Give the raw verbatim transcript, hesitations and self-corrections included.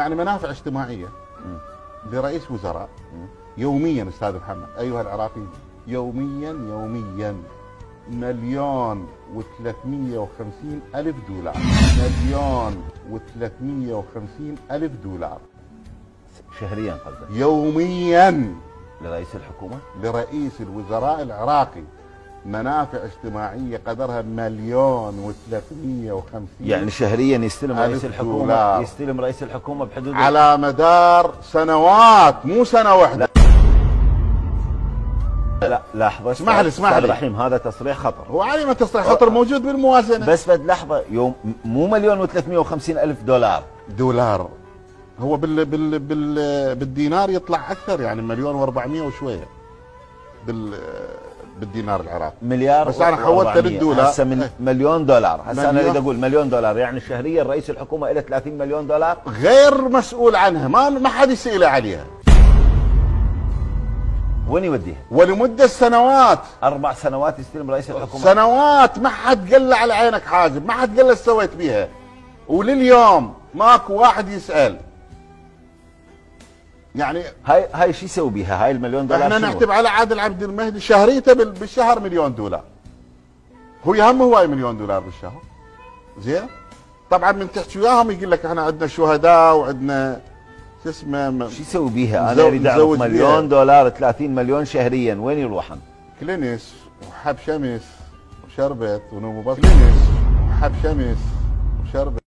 يعني منافع اجتماعية لرئيس وزراء يوميا. أستاذ محمد أيها العراقي، يوميا يوميا مليون وثلاثمية وخمسين ألف دولار مليون وثلاثمية وخمسين ألف دولار شهريا قصدك؟ يوميا لرئيس الحكومة؟ لرئيس الوزراء العراقي منافع اجتماعية قدرها مليون وثلاثمية وخمسين، يعني شهريا يستلم رئيس الحكومة دولار. يستلم رئيس الحكومة بحدود على مدار سنوات، مو سنة واحدة. لا لحظة، اسمح لي اسمح لي رحيم، هذا تصريح خطر. هو علم تصريح خطر موجود بالموازنة، بس بد لحظة، يوم مو مليون و350 ألف دولار دولار هو بال بال بال بالدينار يطلع أكثر، يعني مليون و400 وشوية بال بالدينار العراقي، مليار. بس انا حولتها للدولار هسه من مليون دولار. هسه انا اريد اقول مليون دولار، يعني شهريا رئيس الحكومه له ثلاثين مليون دولار غير مسؤول عنها، ما ما حد يساله عليها. وين يوديها؟ ولمده سنوات، اربع سنوات يستلم رئيس الحكومه، سنوات ما حد قال له على عينك حاجب، ما حد قال له سويت بيها، ولليوم ماكو واحد يسال. يعني هاي هاي شو يسوي بها هاي المليون دولار؟ احنا نحسب على عادل عبد المهدي شهريته بالشهر مليون دولار. هو يهمه هواي مليون دولار بالشهر. زين؟ طبعا من تحكي وياهم يقول لك احنا عندنا شهداء وعندنا شو اسمه، شو يسوي بها؟ انا اريد اعرف مليون بيها. دولار ثلاثين مليون شهريا وين يروحن؟ كلينس وحب شمس وشربت ونوم وبطن. كلينس وحب شمس وشربت